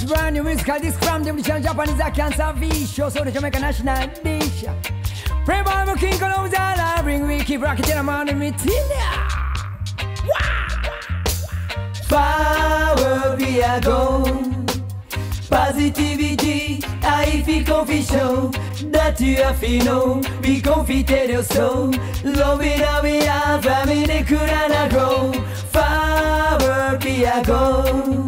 It's brand new musical disc from the British and Japanese. I can't salvation. So the Jamaican national dish. Pray by the king of the island. Bring Wiki Bracket and a man in it. Far will be a go. Positivity, I feel confident that you have to know. Be confident yourself. Love it, love it, love it, could I grow? Forward, be a goal.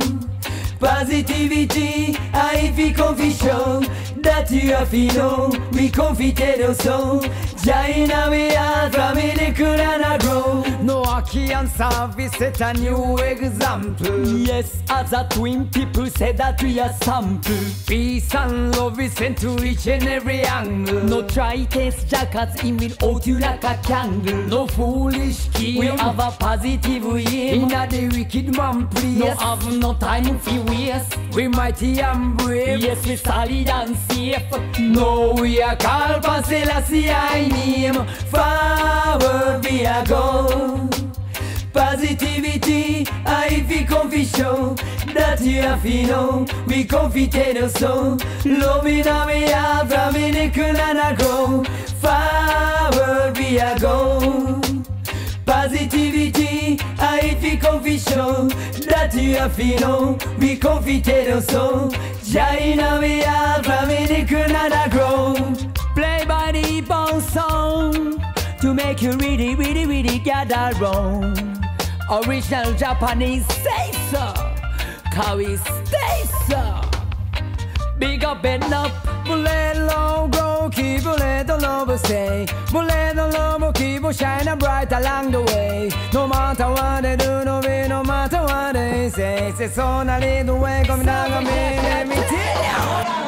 Positivity, I feel confident that you have to know. Be confident yourself. Jaina, we are from it, could I grow? Noachian service set a new example. Yes, as a twin people say that we are sample. Peace and love is sent to each and every angle. No tritest jackets, even out you like a candle. No foolish kid, we have a positive aim. In a day wicked man, please. No have no time for waste. We mighty and brave. Yes, we solid and safe. No, we are called Panselassie I name. Forward we are go. Positivity, I feel conviction that you have to know. We confident also. Love in a way, from it could not grow. Forward we are go. Positivity, I feel conviction that you have to know. We confident also. Jaina we are from it could not grow. Play by the Ippon song to make you really, really, really get around. Original Japanese say so, Kawi stay so. Big up and up, bullet low, go keep bullet on over stay. Bullet on low, keep on shining bright along the way. No matter what they do, no way, no matter what they say. Say so, now lead the way, come down on me, let me tell you.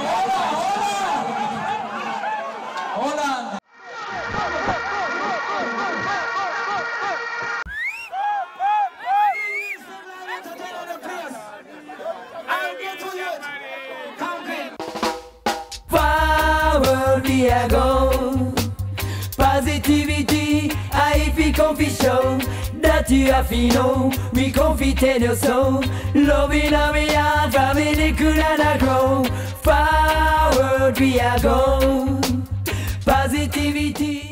Positivity, I feel confident that you have to know. We confident yourself. Love in a way, from it could not grow. Forward we are go. Positivity.